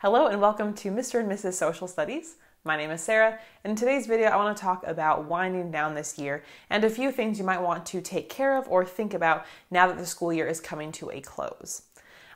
Hello and welcome to Mr. and Mrs. Social Studies. My name is Sarah, and in today's video I want to talk about winding down this year and a few things you might want to take care of or think about now that the school year is coming to a close.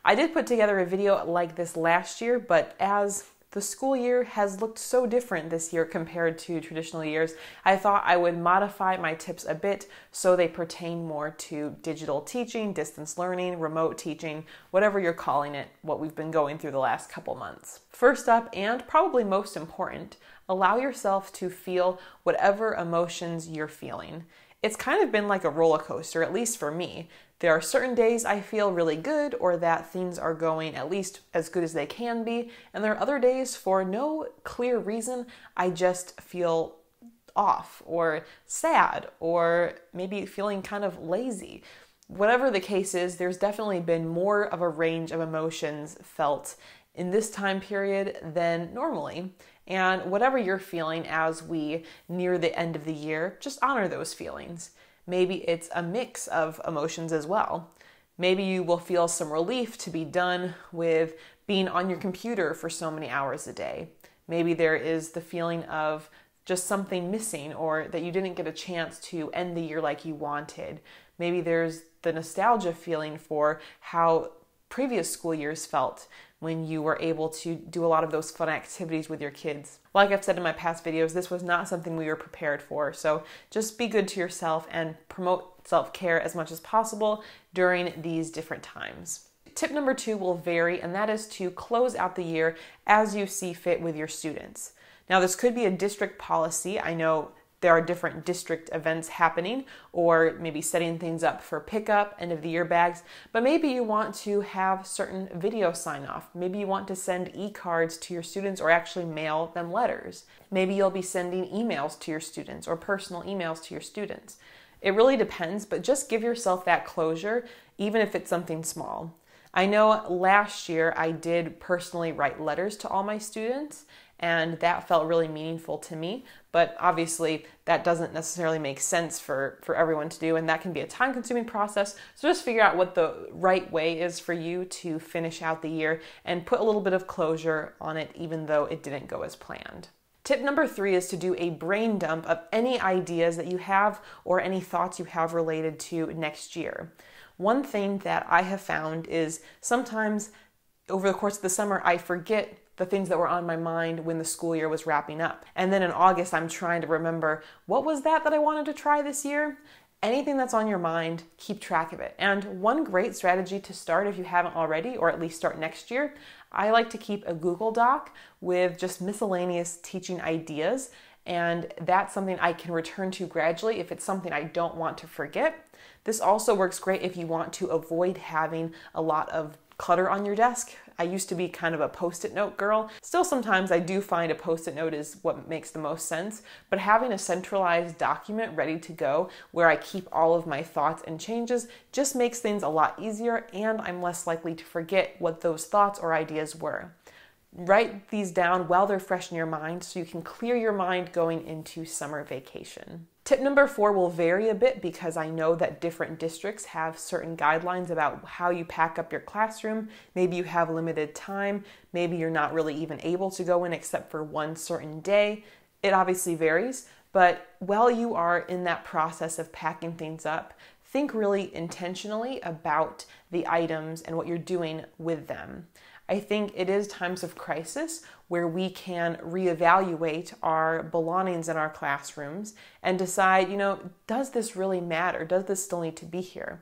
I did put together a video like this last year, but as the school year has looked so different this year compared to traditional years, I thought I would modify my tips a bit so they pertain more to digital teaching, distance learning, remote teaching, whatever you're calling it, what we've been going through the last couple months. First up, and probably most important, allow yourself to feel whatever emotions you're feeling. It's kind of been like a roller coaster, at least for me. There are certain days I feel really good or that things are going at least as good as they can be, and there are other days for no clear reason I just feel off or sad or maybe feeling kind of lazy. Whatever the case is, there's definitely been more of a range of emotions felt in this time period than normally. And whatever you're feeling as we near the end of the year, just honor those feelings. Maybe it's a mix of emotions as well. Maybe you will feel some relief to be done with being on your computer for so many hours a day. Maybe there is the feeling of just something missing or that you didn't get a chance to end the year like you wanted. Maybe there's the nostalgia feeling for how previous school years felt when you were able to do a lot of those fun activities with your kids. Like I've said in my past videos, this was not something we were prepared for, so just be good to yourself and promote self-care as much as possible during these different times. Tip number two will vary, and that is to close out the year as you see fit with your students. Now, this could be a district policy. I know there are different district events happening, or maybe setting things up for pickup, end of the year bags, but maybe you want to have certain video sign off. Maybe you want to send e-cards to your students or actually mail them letters. Maybe you'll be sending emails to your students or personal emails to your students. It really depends, but just give yourself that closure, even if it's something small. I know last year I did personally write letters to all my students, and that felt really meaningful to me, but obviously that doesn't necessarily make sense for everyone to do, and that can be a time-consuming process. So just figure out what the right way is for you to finish out the year and put a little bit of closure on it, even though it didn't go as planned. Tip number three is to do a brain dump of any ideas that you have or any thoughts you have related to next year. One thing that I have found is sometimes over the course of the summer, I forget the things that were on my mind when the school year was wrapping up. And then in August, I'm trying to remember, what was that I wanted to try this year? Anything that's on your mind, keep track of it. And one great strategy to start, if you haven't already, or at least start next year, I like to keep a Google Doc with just miscellaneous teaching ideas. And that's something I can return to gradually if it's something I don't want to forget. This also works great if you want to avoid having a lot of clutter on your desk. I used to be kind of a post-it note girl. Still, sometimes I do find a post-it note is what makes the most sense, but having a centralized document ready to go where I keep all of my thoughts and changes just makes things a lot easier, and I'm less likely to forget what those thoughts or ideas were. Write these down while they're fresh in your mind so you can clear your mind going into summer vacation. Tip number four will vary a bit because I know that different districts have certain guidelines about how you pack up your classroom. Maybe you have limited time. Maybe you're not really even able to go in except for one certain day. It obviously varies, but while you are in that process of packing things up, think really intentionally about the items and what you're doing with them. I think it is times of crisis where we can reevaluate our belongings in our classrooms and decide, you know, does this really matter? Does this still need to be here?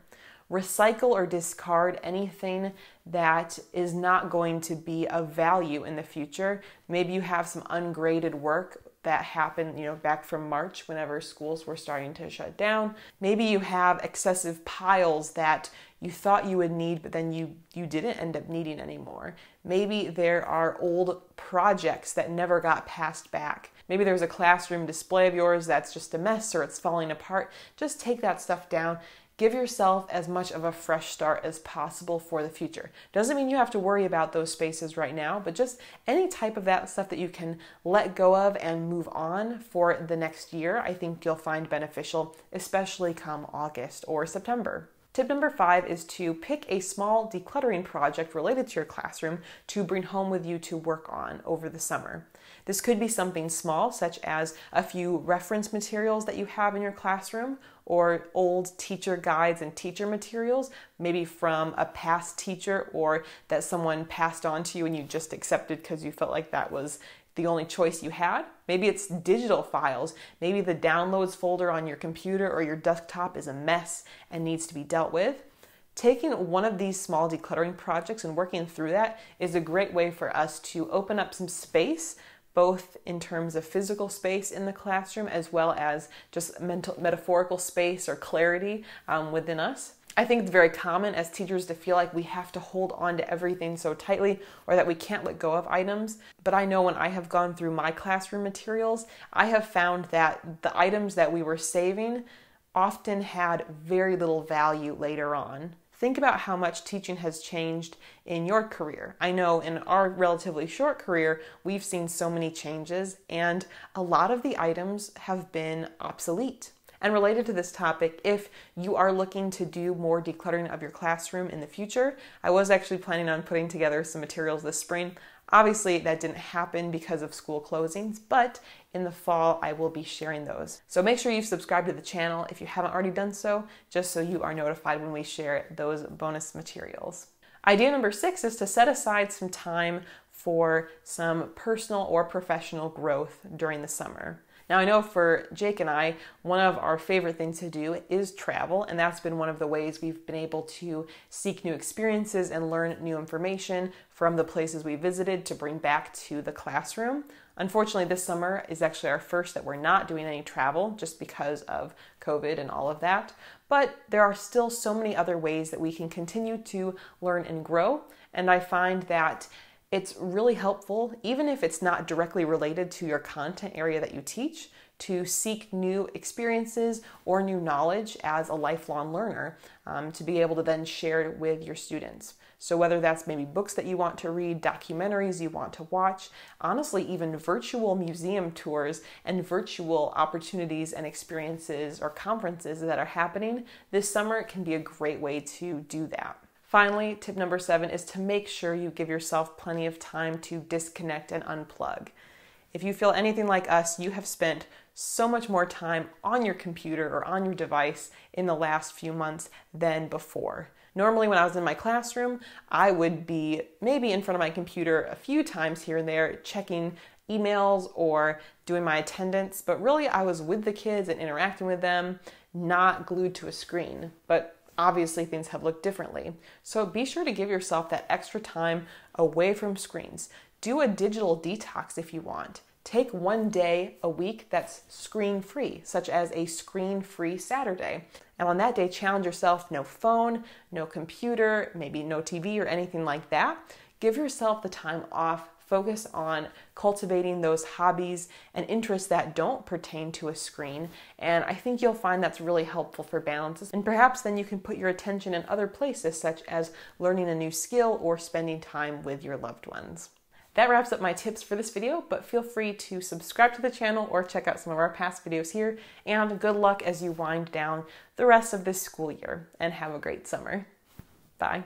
Recycle or discard anything that is not going to be of value in the future. Maybe you have some ungraded work that happened, you know, back from March whenever schools were starting to shut down. Maybe you have excessive piles that you thought you would need, but then you didn't end up needing anymore. Maybe there are old projects that never got passed back. Maybe there's a classroom display of yours that's just a mess or it's falling apart. Just take that stuff down. Give yourself as much of a fresh start as possible for the future. Doesn't mean you have to worry about those spaces right now, but just any type of that stuff that you can let go of and move on for the next year, I think you'll find beneficial, especially come August or September. Tip number 5 is to pick a small decluttering project related to your classroom to bring home with you to work on over the summer. This could be something small, such as a few reference materials that you have in your classroom, or old teacher guides and teacher materials, maybe from a past teacher or that someone passed on to you and you just accepted because you felt like that was the only choice you had. Maybe it's digital files. Maybe the downloads folder on your computer or your desktop is a mess and needs to be dealt with. Taking one of these small decluttering projects and working through that is a great way for us to open up some space, both in terms of physical space in the classroom as well as just mental, metaphorical space or clarity within us. I think it's very common as teachers to feel like we have to hold on to everything so tightly or that we can't let go of items. But I know when I have gone through my classroom materials, I have found that the items that we were saving often had very little value later on. Think about how much teaching has changed in your career. I know in our relatively short career, we've seen so many changes, and a lot of the items have been obsolete. And related to this topic, if you are looking to do more decluttering of your classroom in the future, I was actually planning on putting together some materials this spring. Obviously, that didn't happen because of school closings, but in the fall, I will be sharing those. So make sure you subscribe to the channel if you haven't already done so, just so you are notified when we share those bonus materials. Idea number 6 is to set aside some time for some personal or professional growth during the summer. Now, I know for Jake and I, one of our favorite things to do is travel, and that's been one of the ways we've been able to seek new experiences and learn new information from the places we visited to bring back to the classroom. Unfortunately, this summer is actually our first that we're not doing any travel just because of COVID and all of that, but there are still so many other ways that we can continue to learn and grow, and I find that it's really helpful, even if it's not directly related to your content area that you teach, to seek new experiences or new knowledge as a lifelong learner to be able to then share with your students. So whether that's maybe books that you want to read, documentaries you want to watch, honestly, even virtual museum tours and virtual opportunities and experiences or conferences that are happening this summer can be a great way to do that. Finally, tip number 7 is to make sure you give yourself plenty of time to disconnect and unplug. If you feel anything like us, you have spent so much more time on your computer or on your device in the last few months than before. Normally, when I was in my classroom, I would be maybe in front of my computer a few times here and there, checking emails or doing my attendance, but really I was with the kids and interacting with them, not glued to a screen. But obviously, things have looked differently. So be sure to give yourself that extra time away from screens. Do a digital detox if you want. Take one day a week that's screen-free, such as a screen-free Saturday. And on that day, challenge yourself, no phone, no computer, maybe no TV or anything like that. Give yourself the time off. Focus on cultivating those hobbies and interests that don't pertain to a screen. And I think you'll find that's really helpful for balance. And perhaps then you can put your attention in other places, such as learning a new skill or spending time with your loved ones. That wraps up my tips for this video, but feel free to subscribe to the channel or check out some of our past videos here. And good luck as you wind down the rest of this school year, and have a great summer. Bye.